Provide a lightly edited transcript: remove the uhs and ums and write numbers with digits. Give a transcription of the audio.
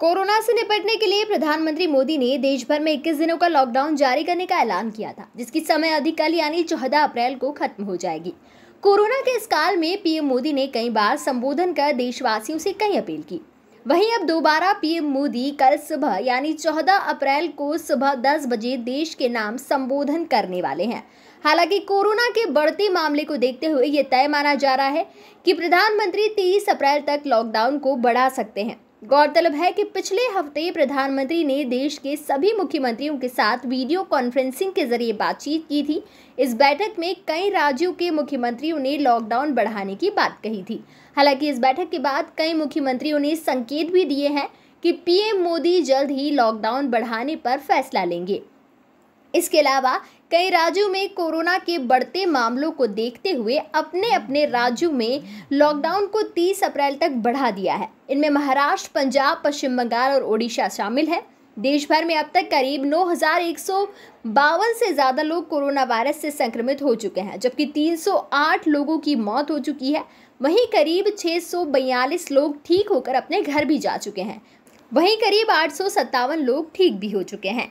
Corona से निपटने के लिए प्रधानमंत्री मोदी ने देश भर में 21 दिनों का लॉकडाउन जारी करने का ऐलान किया था, जिसकी समय अवधि कल यानी 14 अप्रैल को खत्म हो जाएगी। कोरोना के इस काल में पीएम मोदी ने कई बार संबोधन कर देशवासियों से कई अपील की। वहीं अब दोबारा पीएम मोदी कल सुबह यानी 14 अप्रैल को सुबह 10 बजे देश के नाम संबोधन करने वाले हैं। हालांकि कोरोना के बढ़ते मामले को देखते हुए ये तय माना जा रहा है कि प्रधानमंत्री 30 अप्रैल तक लॉकडाउन को बढ़ा सकते हैं। गौरतलब है कि पिछले हफ्ते प्रधानमंत्री ने देश के सभी मुख्यमंत्रियों के साथ वीडियो कॉन्फ्रेंसिंग के जरिए बातचीत की थी। इस बैठक में कई राज्यों के मुख्यमंत्रियों ने लॉकडाउन बढ़ाने की बात कही थी। हालांकि इस बैठक के बाद कई मुख्यमंत्रियों ने संकेत भी दिए हैं कि पीएम मोदी जल्द ही लॉकडाउन बढ़ाने पर फैसला लेंगे। इसके अलावा कई राज्यों में कोरोना के बढ़ते मामलों को देखते हुए अपने अपने राज्यों में लॉकडाउन को 30 अप्रैल तक बढ़ा दिया है। इनमें महाराष्ट्र, पंजाब, पश्चिम बंगाल और ओडिशा शामिल है। देश भर में अब तक करीब 9,152 से ज़्यादा लोग कोरोना वायरस से संक्रमित हो चुके हैं, जबकि 308 लोगों की मौत हो चुकी है। वहीं करीब 642 लोग ठीक होकर अपने घर भी जा चुके हैं। वहीं करीब 857 लोग ठीक भी हो चुके हैं।